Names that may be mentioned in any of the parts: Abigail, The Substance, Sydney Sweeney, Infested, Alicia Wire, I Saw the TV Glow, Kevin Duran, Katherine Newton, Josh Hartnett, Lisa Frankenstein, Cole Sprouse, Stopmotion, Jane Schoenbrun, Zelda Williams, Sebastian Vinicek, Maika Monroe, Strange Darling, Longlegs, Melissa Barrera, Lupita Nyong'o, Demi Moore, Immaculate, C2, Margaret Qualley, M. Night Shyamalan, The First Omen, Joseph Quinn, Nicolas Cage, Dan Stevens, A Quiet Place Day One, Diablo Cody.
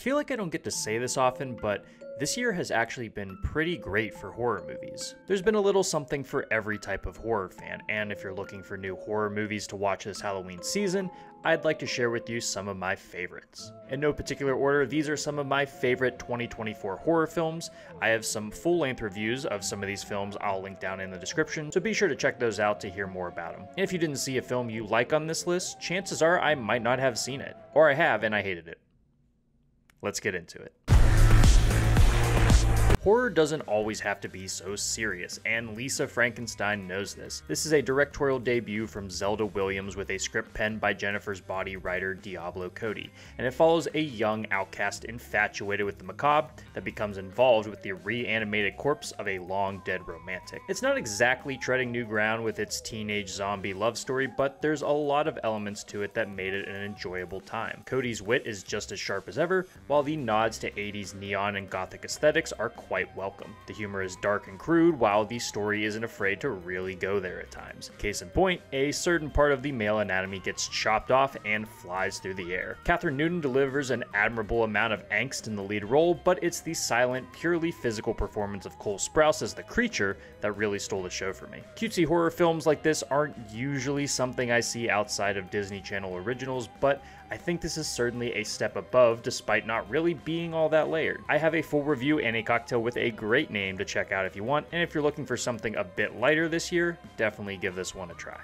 feel like I don't get to say this often, but this year has actually been pretty great for horror movies. There's been a little something for every type of horror fan, and if you're looking for new horror movies to watch this Halloween season, I'd like to share with you some of my favorites. In no particular order, these are some of my favorite 2024 horror films. I have some full-length reviews of some of these films I'll link down in the description, so be sure to check those out to hear more about them. And if you didn't see a film you like on this list, chances are I might not have seen it. Or I have and I hated it. Let's get into it. Horror doesn't always have to be so serious, and Lisa Frankenstein knows this. This is a directorial debut from Zelda Williams with a script penned by Jennifer's Body writer Diablo Cody, and it follows a young outcast infatuated with the macabre that becomes involved with the reanimated corpse of a long-dead romantic. It's not exactly treading new ground with its teenage zombie love story, but there's a lot of elements to it that made it an enjoyable time. Cody's wit is just as sharp as ever, while the nods to 80s neon and gothic aesthetics are quite welcome. The humor is dark and crude, while the story isn't afraid to really go there at times. Case in point, a certain part of the male anatomy gets chopped off and flies through the air. Katherine Newton delivers an admirable amount of angst in the lead role, but it's the silent, purely physical performance of Cole Sprouse as the creature that really stole the show for me. Cutesy horror films like this aren't usually something I see outside of Disney Channel originals, but I think this is certainly a step above, despite not really being all that layered. I have a full review and a cocktail with a great name to check out if you want, and if you're looking for something a bit lighter this year, definitely give this one a try.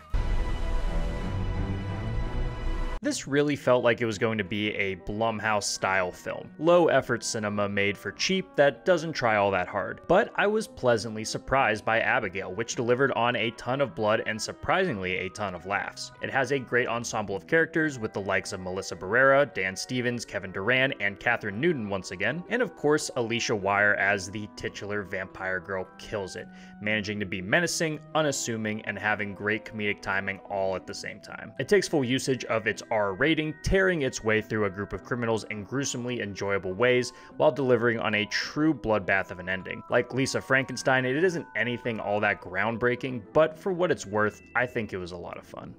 This really felt like it was going to be a Blumhouse-style film. Low-effort cinema made for cheap that doesn't try all that hard. But I was pleasantly surprised by Abigail, which delivered on a ton of blood and surprisingly a ton of laughs. It has a great ensemble of characters with the likes of Melissa Barrera, Dan Stevens, Kevin Duran, and Katherine Newton once again. And of course, Alicia Wire as the titular vampire girl kills it, managing to be menacing, unassuming, and having great comedic timing all at the same time. It takes full usage of its R rating, tearing its way through a group of criminals in gruesomely enjoyable ways while delivering on a true bloodbath of an ending. Like Lisa Frankenstein, it isn't anything all that groundbreaking, but for what it's worth, I think it was a lot of fun.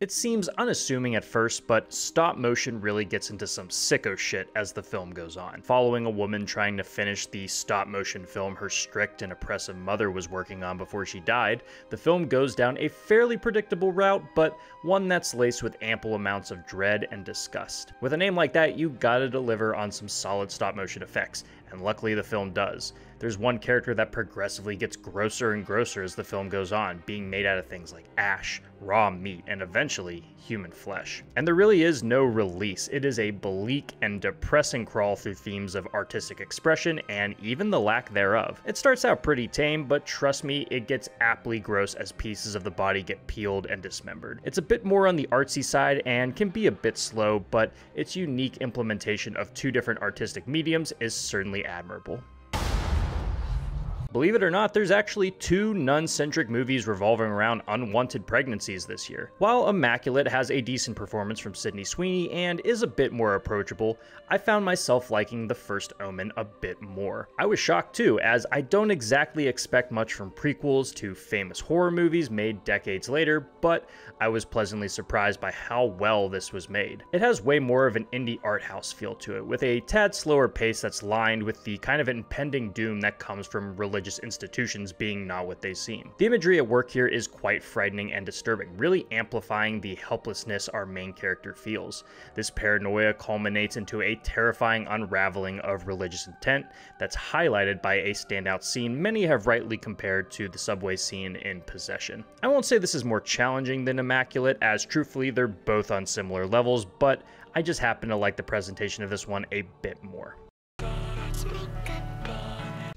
It seems unassuming at first, but stop motion really gets into some sicko shit as the film goes on. Following a woman trying to finish the stop motion film her strict and oppressive mother was working on before she died, the film goes down a fairly predictable route, but one that's laced with ample amounts of dread and disgust. With a name like that, you gotta deliver on some solid stop motion effects, and luckily the film does. There's one character that progressively gets grosser and grosser as the film goes on, being made out of things like ash, raw meat, and eventually human flesh. And there really is no release. It is a bleak and depressing crawl through themes of artistic expression and even the lack thereof. It starts out pretty tame, but trust me, it gets aptly gross as pieces of the body get peeled and dismembered. It's a bit more on the artsy side and can be a bit slow, but its unique implementation of two different artistic mediums is certainly admirable. Believe it or not, there's actually two nun-centric movies revolving around unwanted pregnancies this year. While Immaculate has a decent performance from Sydney Sweeney and is a bit more approachable, I found myself liking The First Omen a bit more. I was shocked too, as I don't exactly expect much from prequels to famous horror movies made decades later, but I was pleasantly surprised by how well this was made. It has way more of an indie art house feel to it, with a tad slower pace that's lined with the kind of impending doom that comes from religious institutions being not what they seem. The imagery at work here is quite frightening and disturbing, really amplifying the helplessness our main character feels. This paranoia culminates into a terrifying unraveling of religious intent that's highlighted by a standout scene many have rightly compared to the subway scene in Possession. I won't say this is more challenging than Immaculate, as truthfully they're both on similar levels, but I just happen to like the presentation of this one a bit more.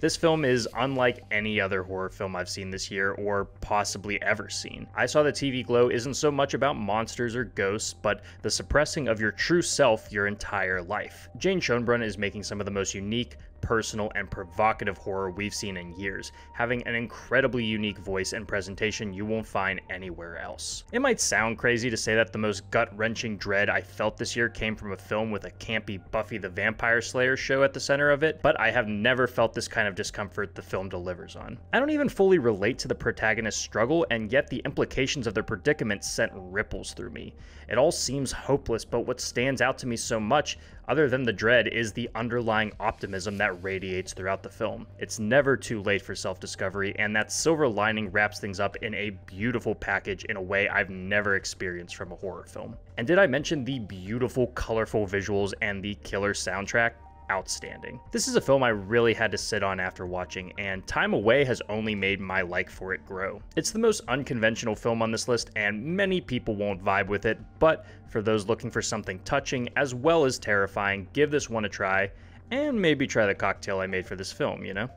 This film is unlike any other horror film I've seen this year or possibly ever seen. I Saw the TV Glow isn't so much about monsters or ghosts, but the suppressing of your true self your entire life. Jane Schoenbrun is making some of the most unique, personal and provocative horror we've seen in years, having an incredibly unique voice and presentation you won't find anywhere else. It might sound crazy to say that the most gut-wrenching dread I felt this year came from a film with a campy Buffy the Vampire Slayer show at the center of it, but I have never felt this kind of discomfort the film delivers on. I don't even fully relate to the protagonist's struggle, and yet the implications of their predicament sent ripples through me. It all seems hopeless, but what stands out to me so much, other than the dread, is the underlying optimism that radiates throughout the film. It's never too late for self-discovery, and that silver lining wraps things up in a beautiful package in a way I've never experienced from a horror film. And did I mention the beautiful, colorful visuals and the killer soundtrack? Outstanding. This is a film I really had to sit on after watching, and time away has only made my like for it grow. It's the most unconventional film on this list, and many people won't vibe with it, but for those looking for something touching as well as terrifying, give this one a try, and maybe try the cocktail I made for this film, you know?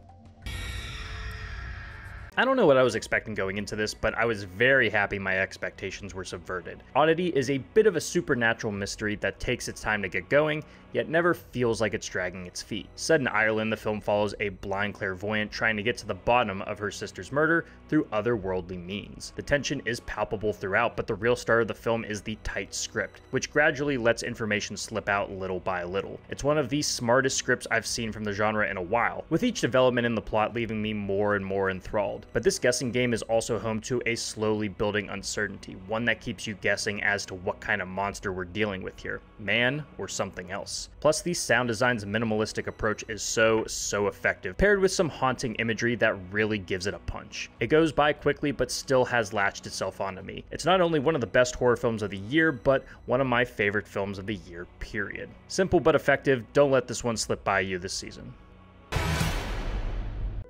I don't know what I was expecting going into this, but I was very happy my expectations were subverted. Oddity is a bit of a supernatural mystery that takes its time to get going, yet never feels like it's dragging its feet. Set in Ireland, the film follows a blind clairvoyant trying to get to the bottom of her sister's murder through otherworldly means. The tension is palpable throughout, but the real star of the film is the tight script, which gradually lets information slip out little by little. It's one of the smartest scripts I've seen from the genre in a while, with each development in the plot leaving me more and more enthralled. But this guessing game is also home to a slowly building uncertainty, one that keeps you guessing as to what kind of monster we're dealing with here, man or something else. Plus, the sound design's minimalistic approach is so effective, paired with some haunting imagery that really gives it a punch. It goes by quickly, but still has latched itself onto me. It's not only one of the best horror films of the year, but one of my favorite films of the year, period. Simple but effective, don't let this one slip by you this season.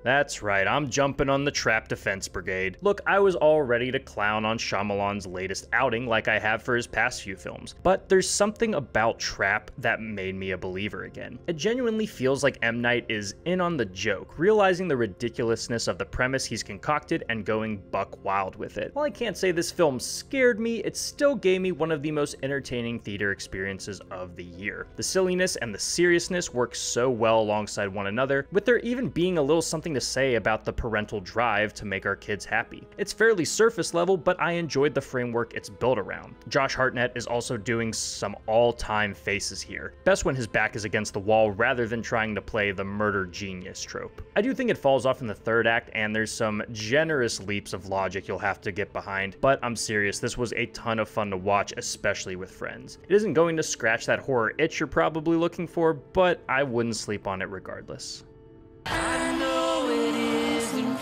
That's right, I'm jumping on the Trap Defense Brigade. Look, I was all ready to clown on Shyamalan's latest outing like I have for his past few films, but there's something about Trap that made me a believer again. It genuinely feels like M. Night is in on the joke, realizing the ridiculousness of the premise he's concocted and going buck wild with it. While I can't say this film scared me, it still gave me one of the most entertaining theater experiences of the year. The silliness and the seriousness work so well alongside one another, with there even being a little something to say about the parental drive to make our kids happy. It's fairly surface level, but I enjoyed the framework it's built around. Josh Hartnett is also doing some all-time faces here, best when his back is against the wall rather than trying to play the murder genius trope. I do think it falls off in the third act, and there's some generous leaps of logic you'll have to get behind, but I'm serious, this was a ton of fun to watch, especially with friends. It isn't going to scratch that horror itch you're probably looking for, but I wouldn't sleep on it regardless.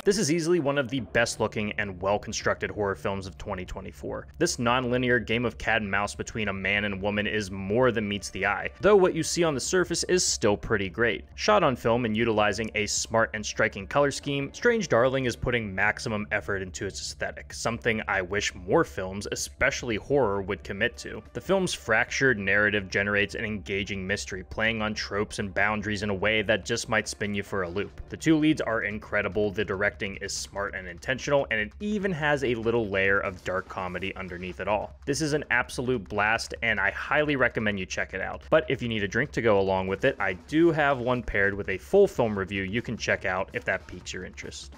This is easily one of the best looking and well constructed horror films of 2024. This non-linear game of cat and mouse between a man and woman is more than meets the eye, though what you see on the surface is still pretty great. Shot on film and utilizing a smart and striking color scheme, Strange Darling is putting maximum effort into its aesthetic, something I wish more films, especially horror, would commit to. The film's fractured narrative generates an engaging mystery, playing on tropes and boundaries in a way that just might spin you for a loop. The two leads are incredible, the director is smart and intentional, and it even has a little layer of dark comedy underneath it all. This is an absolute blast, and I highly recommend you check it out. But if you need a drink to go along with it, I do have one paired with a full film review you can check out if that piques your interest.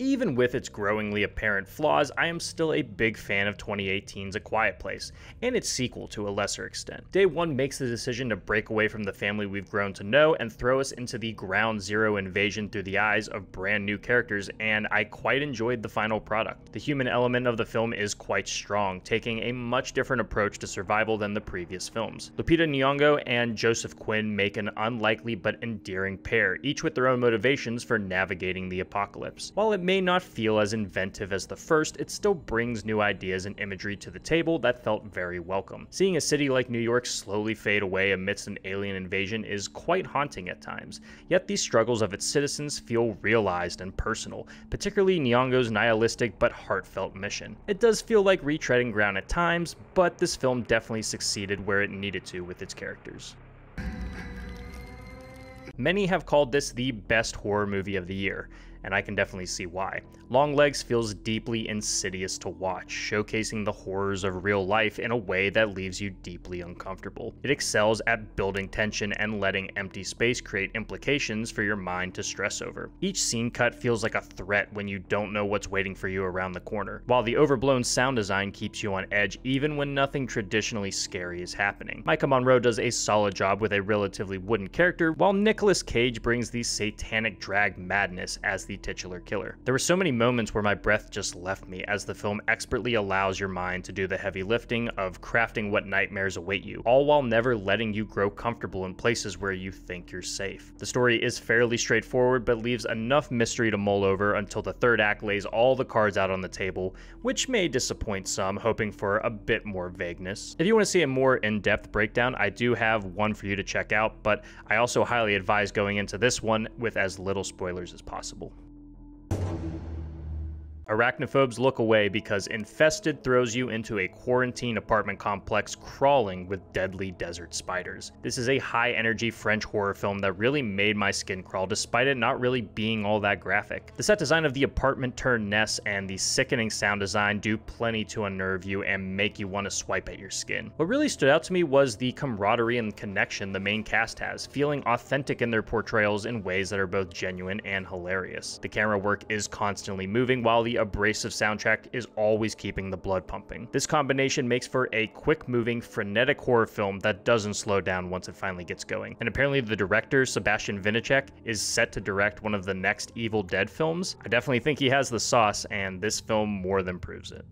Even with its growingly apparent flaws, I am still a big fan of 2018's A Quiet Place, and its sequel to a lesser extent. Day One makes the decision to break away from the family we've grown to know and throw us into the ground zero invasion through the eyes of brand new characters, and I quite enjoyed the final product. The human element of the film is quite strong, taking a much different approach to survival than the previous films. Lupita Nyong'o and Joseph Quinn make an unlikely but endearing pair, each with their own motivations for navigating the apocalypse. While it may not feel as inventive as the first, it still brings new ideas and imagery to the table that felt very welcome. Seeing a city like New York slowly fade away amidst an alien invasion is quite haunting at times, yet the struggles of its citizens feel realized and personal, particularly Nyong'o's nihilistic but heartfelt mission. It does feel like retreading ground at times, but this film definitely succeeded where it needed to with its characters. Many have called this the best horror movie of the year. and I can definitely see why. Longlegs feels deeply insidious to watch, showcasing the horrors of real life in a way that leaves you deeply uncomfortable. It excels at building tension and letting empty space create implications for your mind to stress over. Each scene cut feels like a threat when you don't know what's waiting for you around the corner, while the overblown sound design keeps you on edge even when nothing traditionally scary is happening. Maika Monroe does a solid job with a relatively wooden character, while Nicolas Cage brings the satanic drag madness as the titular killer. There were so many moments where my breath just left me as the film expertly allows your mind to do the heavy lifting of crafting what nightmares await you, all while never letting you grow comfortable in places where you think you're safe. The story is fairly straightforward, but leaves enough mystery to mull over until the third act lays all the cards out on the table, which may disappoint some, hoping for a bit more vagueness. If you want to see a more in-depth breakdown, I do have one for you to check out, but I also highly advise going into this one with as little spoilers as possible. Arachnophobes, look away, because Infested throws you into a quarantine apartment complex crawling with deadly desert spiders. This is a high-energy French horror film that really made my skin crawl, despite it not really being all that graphic. The set design of the apartment turned nest and the sickening sound design do plenty to unnerve you and make you want to swipe at your skin. What really stood out to me was the camaraderie and connection the main cast has, feeling authentic in their portrayals in ways that are both genuine and hilarious. The camera work is constantly moving, while the abrasive soundtrack is always keeping the blood pumping. This combination makes for a quick-moving, frenetic horror film that doesn't slow down once it finally gets going. And apparently the director, Sebastian Vinicek, is set to direct one of the next Evil Dead films. I definitely think he has the sauce, and this film more than proves it.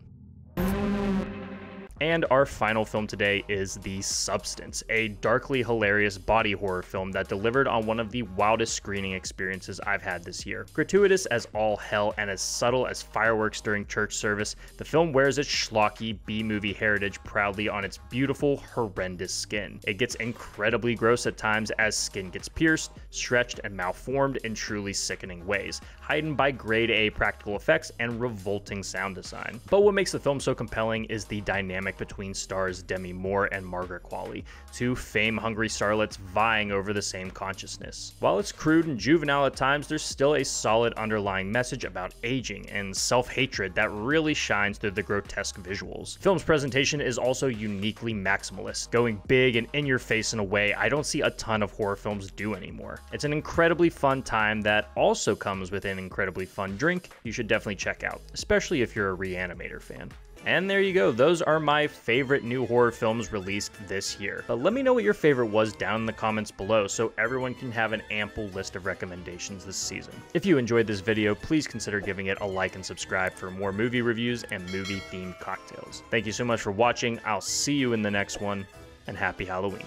And our final film today is The Substance, a darkly hilarious body horror film that delivered on one of the wildest screening experiences I've had this year. Gratuitous as all hell and as subtle as fireworks during church service, the film wears its schlocky B-movie heritage proudly on its beautiful, horrendous skin. It gets incredibly gross at times as skin gets pierced, stretched, and malformed in truly sickening ways, heightened by grade A practical effects and revolting sound design. But what makes the film so compelling is the dynamic between stars Demi Moore and Margaret Qualley, two fame-hungry starlets vying over the same consciousness. While it's crude and juvenile at times, there's still a solid underlying message about aging and self-hatred that really shines through the grotesque visuals. Film's presentation is also uniquely maximalist, going big and in-your-face in a way I don't see a ton of horror films do anymore. It's an incredibly fun time that also comes with an incredibly fun drink you should definitely check out, especially if you're a Reanimator fan. And there you go, those are my favorite new horror films released this year. But let me know what your favorite was down in the comments below so everyone can have an ample list of recommendations this season. If you enjoyed this video, please consider giving it a like and subscribe for more movie reviews and movie-themed cocktails. Thank you so much for watching, I'll see you in the next one, and happy Halloween.